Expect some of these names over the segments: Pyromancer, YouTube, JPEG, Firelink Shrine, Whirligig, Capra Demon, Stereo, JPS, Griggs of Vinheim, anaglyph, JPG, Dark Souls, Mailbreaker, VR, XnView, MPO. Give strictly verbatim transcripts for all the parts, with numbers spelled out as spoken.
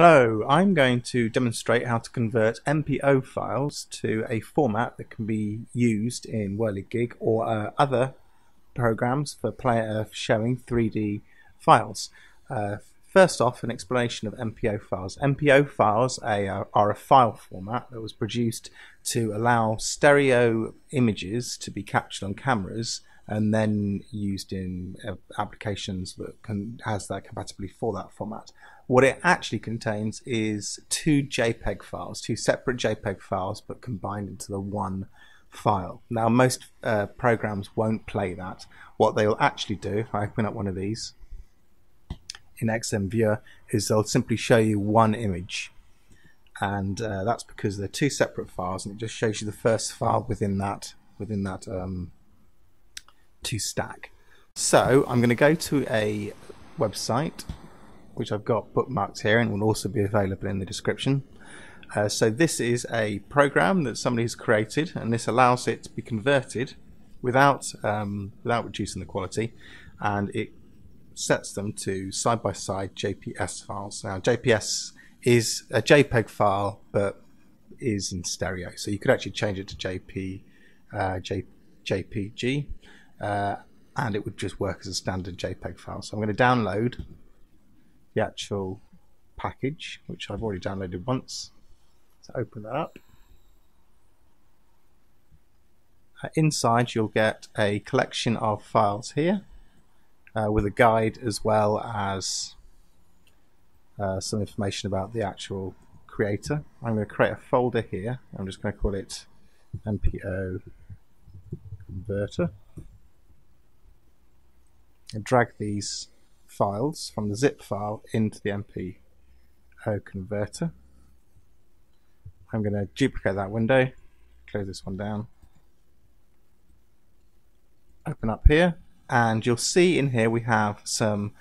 Hello, I'm going to demonstrate how to convert M P O files to a format that can be used in Whirligig or uh, other programs for player for showing three D files. Uh, first off, an explanation of M P O files. M P O files are, are a file format that was produced to allow stereo images to be captured on cameras and then used in uh, applications that can has that compatibility for that format. What it actually contains is two JPEG files, two separate JPEG files, but combined into the one file. Now, most uh, programs won't play that. What they'll actually do, if I open up one of these in XnView, is they'll simply show you one image. And uh, that's because they're two separate files, and it just shows you the first file within that, within that um, to stack. So I'm going to go to a website which I've got bookmarked here and will also be available in the description. Uh, so this is a program that somebody has created, and this allows it to be converted without um, without reducing the quality, and it sets them to side-by-side J P S files. Now J P S is a JPEG file but is in stereo, so you could actually change it to J P, uh, J P G. Uh, and it would just work as a standard JPEG file. So I'm going to download the actual package, which I've already downloaded once. So open that up. Uh, inside you'll get a collection of files here uh, with a guide, as well as uh, some information about the actual creator. I'm going to create a folder here. I'm just going to call it M P O Converter. And drag these files from the zip file into the M P O converter. I'm going to duplicate that window, close this one down, open up here, and you'll see in here we have some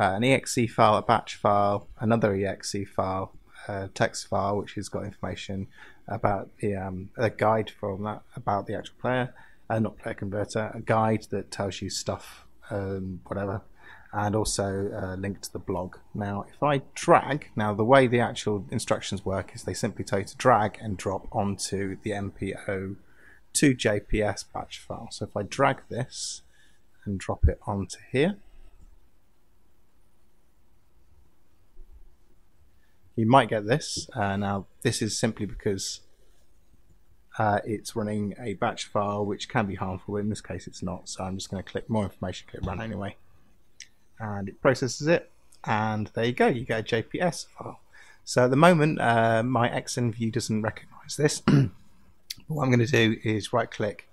uh, an E X E file, a batch file, another E X E file, a text file which has got information about the um, a guide from that about the actual player, uh, not player converter, a guide that tells you stuff. Um, whatever, and also uh, link to the blog. Now if I drag, now the way the actual instructions work is they simply tell you to drag and drop onto the M P O to J P S batch file. So if I drag this and drop it onto here, you might get this. Uh, now this is simply because Uh, it's running a batch file, which can be harmful. In this case it's not, so I'm just going to click more information, click run anyway, and it processes it, and there you go, you get a J P S file. So at the moment uh, my XnView doesn't recognize this. What I'm going to do is right click,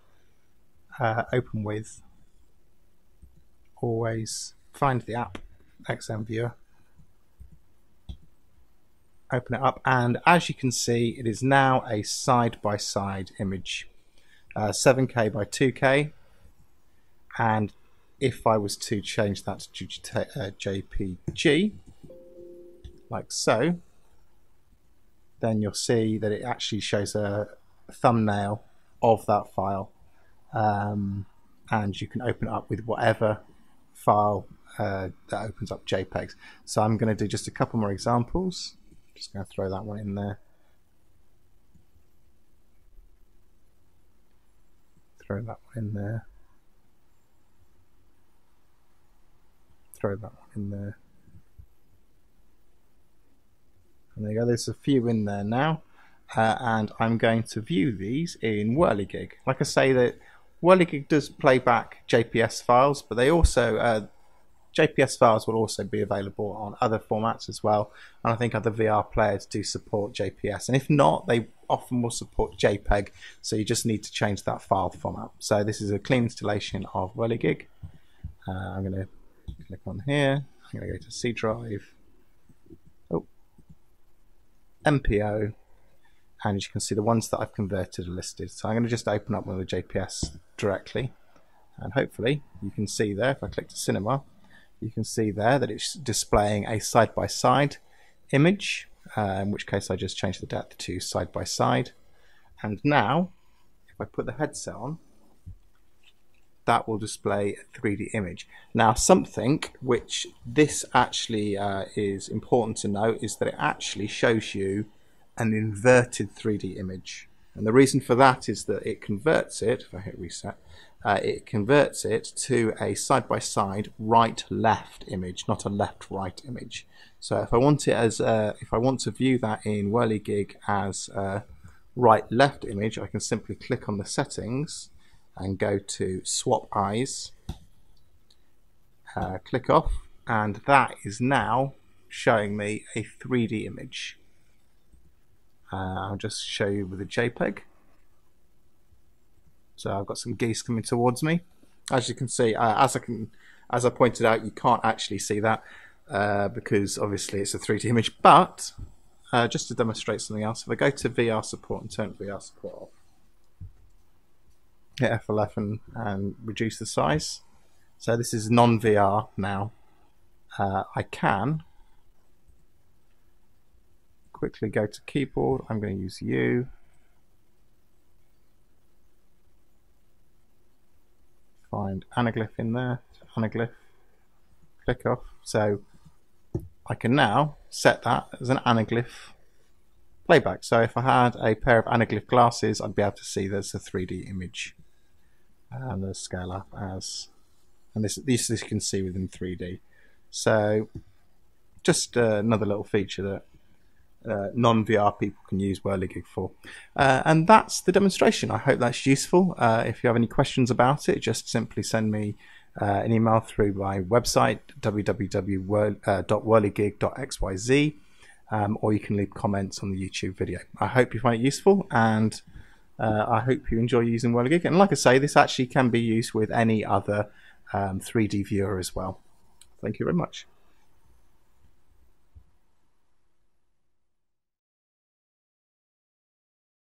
uh, open with, always find the app XnViewer, open it up, and as you can see it is now a side-by-side image, uh, seven K by two K, and if I was to change that to J P G like so, then you'll see that it actually shows a thumbnail of that file, um, and you can open it up with whatever file uh, that opens up JPEGs. So I'm going to do just a couple more examples. Just going to throw that one in there. Throw that one in there. Throw that one in there. And there you go, there's a few in there now. Uh, and I'm going to view these in Whirligig. Like I say, that Whirligig does play back J P S files, but they also... Uh, J P S files will also be available on other formats as well, and I think other V R players do support J P S, and if not, they often will support JPEG, so you just need to change that file format. So this is a clean installation of Whirligig. Uh, I'm going to click on here, I'm going to go to C drive, oh, M P O, and as you can see the ones that I've converted are listed. So I'm going to just open up one of the J P S directly, and hopefully you can see there, if I click to cinema, you can see there that it's displaying a side-by-side image, uh, in which case I just change the depth to side-by-side. And now, if I put the headset on, that will display a three D image. Now, something which this actually uh, is important to note is that it actually shows you an inverted three D image. And the reason for that is that it converts it, if I hit reset, uh, it converts it to a side-by-side right-left image, not a left-right image. So if I want it as, uh, if I want to view that in Whirligig as a right-left image, I can simply click on the settings and go to swap eyes, uh, click off, and that is now showing me a three D image. Uh, I'll just show you with a JPEG. So I've got some geese coming towards me. As you can see, uh, as I can, as I pointed out, you can't actually see that uh, because obviously it's a three D image. But uh, just to demonstrate something else, if I go to V R support and turn V R support off, hit F eleven and, and reduce the size. So this is non-V R now. Uh, I can quickly go to keyboard. I'm going to use U. Find anaglyph in there. Anaglyph. Click off. So I can now set that as an anaglyph playback. So if I had a pair of anaglyph glasses, I'd be able to see there's a three D image. And the scale up as, and this this, this you can see within three D. So just uh, another little feature that uh, non-V R people can use Whirligig for. Uh, and that's the demonstration. I hope that's useful. Uh, if you have any questions about it, just simply send me uh, an email through my website, w w w dot whirligig dot x y z, um, or you can leave comments on the YouTube video. I hope you find it useful, and Uh, I hope you enjoy using Whirligig. And like I say, this actually can be used with any other um, three D viewer as well. Thank you very much.